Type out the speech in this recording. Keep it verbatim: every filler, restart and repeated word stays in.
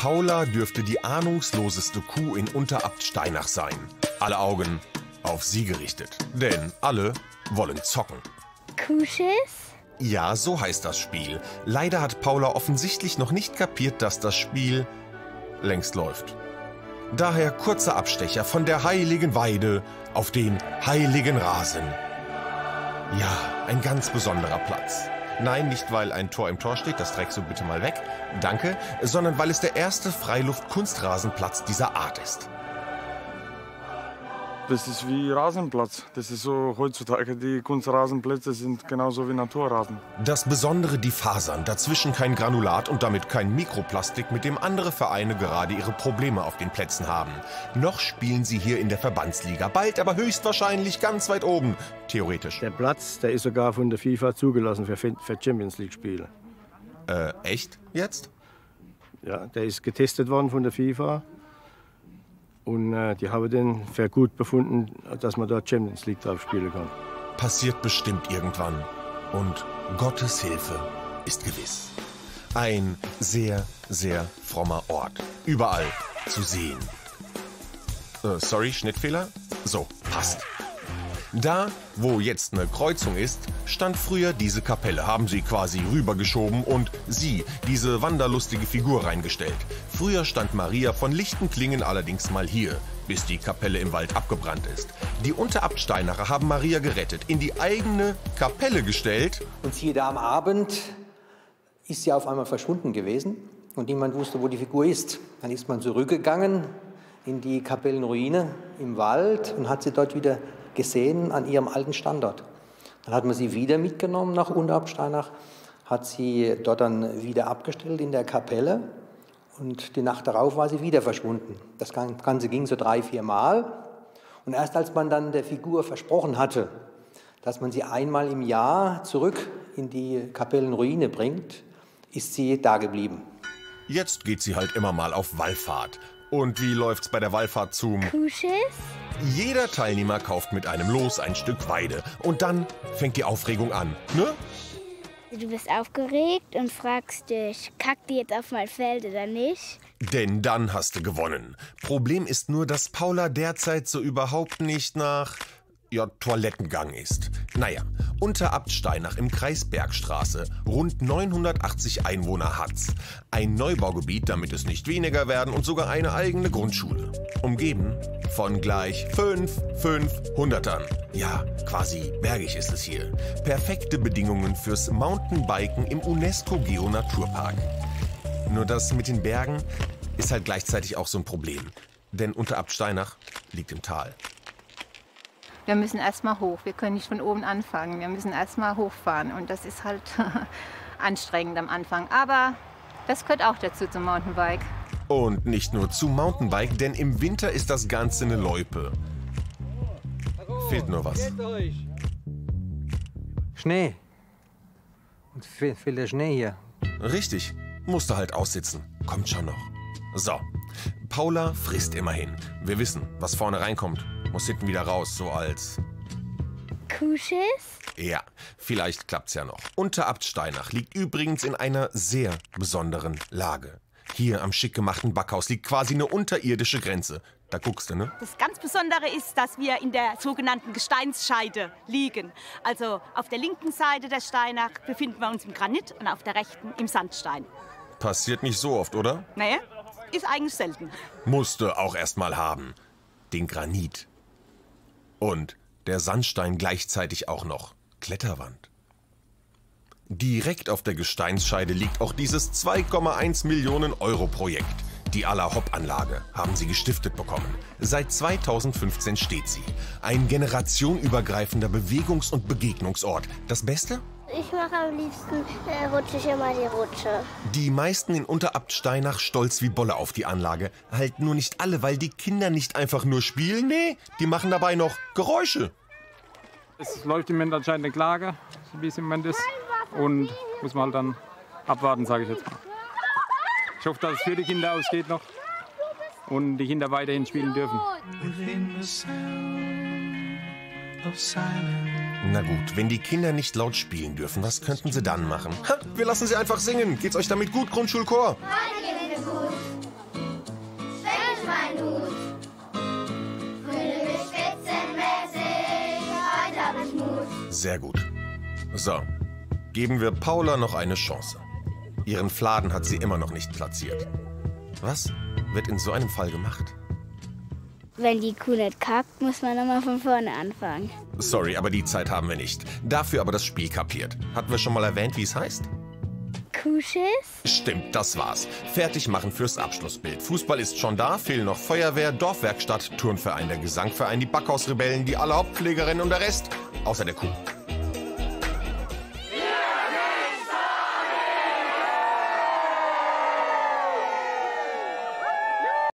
Paula dürfte die ahnungsloseste Kuh in Unter-Abtsteinach sein. Alle Augen auf sie gerichtet, denn alle wollen zocken. Kusches? Ja, so heißt das Spiel. Leider hat Paula offensichtlich noch nicht kapiert, dass das Spiel längst läuft. Daher kurzer Abstecher von der heiligen Weide auf den heiligen Rasen. Ja, ein ganz besonderer Platz. Nein, nicht weil ein Tor im Tor steht, das trägst du bitte mal weg, danke, sondern weil es der erste Freiluft-Kunstrasenplatz dieser Art ist. Das ist wie Rasenplatz. Das ist so heutzutage. Die Kunstrasenplätze sind genauso wie Naturrasen. Das Besondere die Fasern, dazwischen kein Granulat und damit kein Mikroplastik, mit dem andere Vereine gerade ihre Probleme auf den Plätzen haben. Noch spielen sie hier in der Verbandsliga, bald aber höchstwahrscheinlich ganz weit oben, theoretisch. Der Platz, der ist sogar von der FIFA zugelassen für, für Champions League Spiele. Äh, echt jetzt? Ja, der ist getestet worden von der FIFA. Und äh, die haben den für gut befunden, dass man dort Champions League drauf spielen kann. Passiert bestimmt irgendwann. Und Gottes Hilfe ist gewiss. Ein sehr, sehr frommer Ort. Überall zu sehen. Äh, sorry, Schnittfehler? So, passt. Da, wo jetzt eine Kreuzung ist, stand früher diese Kapelle. Haben sie quasi rübergeschoben und sie, diese wanderlustige Figur, reingestellt. Früher stand Maria von Lichtenklingen allerdings mal hier, bis die Kapelle im Wald abgebrannt ist. Die Unter-Abtsteinacher haben Maria gerettet, in die eigene Kapelle gestellt. Und siehe da, am Abend ist sie auf einmal verschwunden gewesen und niemand wusste, wo die Figur ist. Dann ist man zurückgegangen in die Kapellenruine im Wald und hat sie dort wieder gesehen an ihrem alten Standort. Dann hat man sie wieder mitgenommen nach Unter-Abtsteinach, hat sie dort dann wieder abgestellt in der Kapelle und die Nacht darauf war sie wieder verschwunden. Das Ganze ging so drei, vier Mal und erst als man dann der Figur versprochen hatte, dass man sie einmal im Jahr zurück in die Kapellenruine bringt, ist sie da geblieben. Jetzt geht sie halt immer mal auf Wallfahrt. Und wie läuft's bei der Wallfahrt zum Kusches? Jeder Teilnehmer kauft mit einem Los ein Stück Weide. Und dann fängt die Aufregung an, ne? Du bist aufgeregt und fragst dich, kackt die jetzt auf mein Feld oder nicht? Denn dann hast du gewonnen. Problem ist nur, dass Paula derzeit so überhaupt nicht nach... ja, Toilettengang ist. Naja, Unter-Abtsteinach im Kreis Bergstraße, rund neunhundertachtzig Einwohner hat's. Ein Neubaugebiet, damit es nicht weniger werden und sogar eine eigene Grundschule. Umgeben von gleich fünf Fünfhundertern. Ja, quasi bergig ist es hier. Perfekte Bedingungen fürs Mountainbiken im UNESCO Geo Naturpark. Nur das mit den Bergen ist halt gleichzeitig auch so ein Problem. Denn Unter-Abtsteinach liegt im Tal. Wir müssen erstmal hoch, wir können nicht von oben anfangen, wir müssen erstmal hochfahren und das ist halt anstrengend am Anfang, aber das gehört auch dazu zum Mountainbike. Und nicht nur zum Mountainbike, denn im Winter ist das Ganze eine Loipe. Fehlt nur was. Schnee. Und fehlt der Schnee hier. Richtig, musst du halt aussitzen, kommt schon noch. So, Paula frisst immerhin. Wir wissen, was vorne reinkommt. Muss hinten wieder raus, so als... Kusches? Ja, vielleicht klappt's ja noch. Unter-Abtsteinach liegt übrigens in einer sehr besonderen Lage. Hier am schick gemachten Backhaus liegt quasi eine unterirdische Grenze. Da guckst du, ne? Das ganz Besondere ist, dass wir in der sogenannten Gesteinsscheide liegen. Also auf der linken Seite der Steinach befinden wir uns im Granit und auf der rechten im Sandstein. Passiert nicht so oft, oder? Naja, ist eigentlich selten. Musste auch erst mal haben. Den Granit. Und der Sandstein gleichzeitig auch noch. Kletterwand. Direkt auf der Gesteinsscheide liegt auch dieses zwei Komma eins Millionen Euro Projekt. Die A la Hopp-Anlage haben sie gestiftet bekommen. Seit zweitausendfünfzehn steht sie. Ein generationenübergreifender Bewegungs- und Begegnungsort. Das Beste? Ich mache am liebsten, äh, rutsche ich immer die Rutsche. Die meisten in Unter-Abtsteinach stolz wie Bolle auf die Anlage. Halt nur nicht alle, weil die Kinder nicht einfach nur spielen. Nee, die machen dabei noch Geräusche. Es läuft im Moment anscheinend eine Klage, wie es im Moment ist. Und muss man halt dann abwarten, sage ich jetzt mal. Ich hoffe, dass es für die Kinder ausgeht noch. Und die Kinder weiterhin spielen dürfen. Na gut, wenn die Kinder nicht laut spielen dürfen, was könnten sie dann machen? Ha, wir lassen sie einfach singen. Geht's euch damit gut, Grundschulchor? Nein, geht mir gut. Sehr gut. So, geben wir Paula noch eine Chance. Ihren Fladen hat sie immer noch nicht platziert. Was wird in so einem Fall gemacht? Wenn die Kuh nicht kackt, muss man nochmal von vorne anfangen. Sorry, aber die Zeit haben wir nicht. Dafür aber das Spiel kapiert. Hatten wir schon mal erwähnt, wie es heißt? Kuhschiss? Stimmt, das war's. Fertig machen fürs Abschlussbild. Fußball ist schon da, fehlen noch Feuerwehr, Dorfwerkstatt, Turnverein, der Gesangverein, die Backhausrebellen, die A la Hopp-Anlage und der Rest, außer der Kuh.